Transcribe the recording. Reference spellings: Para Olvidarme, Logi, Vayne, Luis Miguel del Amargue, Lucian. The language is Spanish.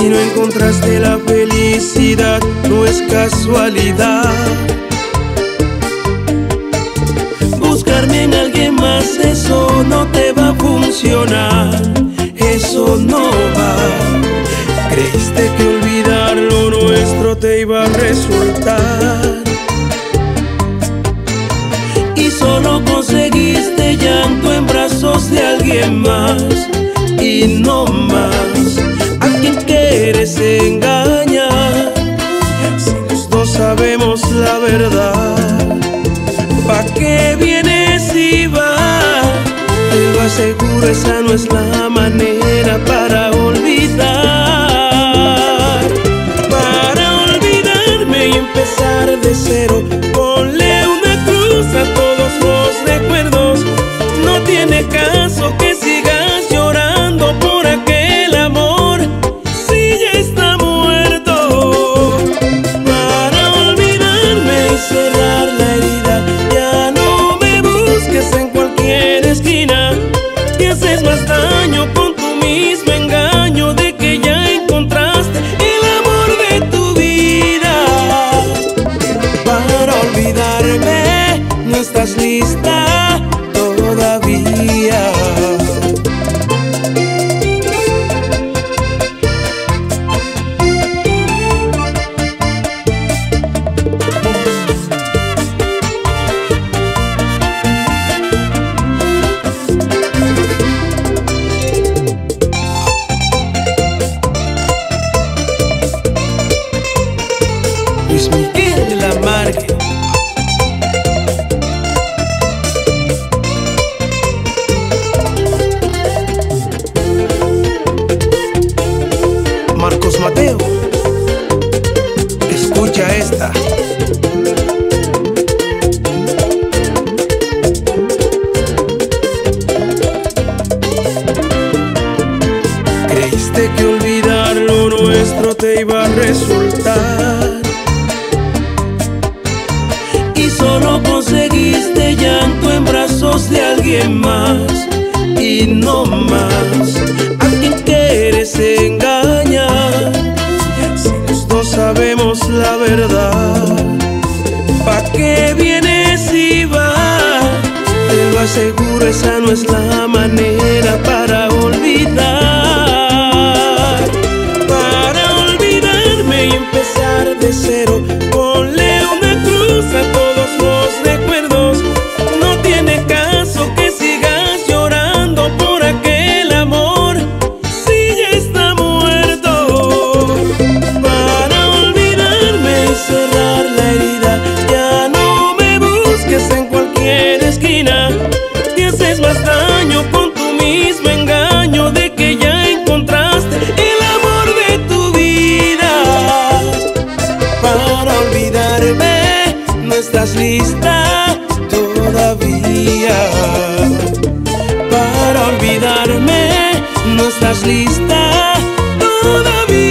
Si no encontraste la felicidad, no es casualidad. Buscarme en alguien más, eso no te va a funcionar. Eso no va. Creíste que olvidar lo nuestro te iba a resultar, y solo conseguiste llanto en brazos de alguien más, y no más. ¿A quién quieres engañar? Si los dos sabemos la verdad, ¿pa' qué vienes y vas? Te lo aseguro, esa no es la manera para olvidar. Para olvidarme y empezar de cero, ponle una cruz a todos los recuerdos. No tiene caso que sigas llorando por aquel amor, si ya está muerto. Para olvidarme y cerrar la herida, ya no me busques en cualquier esquina. Te haces más daño con tu mismo engaño de que ya encontraste el amor de tu vida. Para olvidarme no estás lista todavía. Luis Miguel de la Marque. Marcos Mateo, escucha esta. Creíste que olvidar lo nuestro te iba a resultar, y solo conseguiste llanto en brazos de alguien más, y no más. ¿A quién quieres engañar? Si los dos sabemos la verdad, ¿pa' qué vienes y vas? Te lo aseguro, esa no es la manera para olvidar. Para olvidarme y empezar de cero, ponle una cruz a todos los recuerdos. No tiene caso que sigas llorando por aquel amor, si ya está muerto. Para olvidarme y cerrar la herida, ya no me busques en cualquier esquina. Te haces más daño con tu mismo engaño de que ya encontraste el amor de tu vida. Para olvidarme no estás lista todavía. Para olvidarme no estás lista todavía.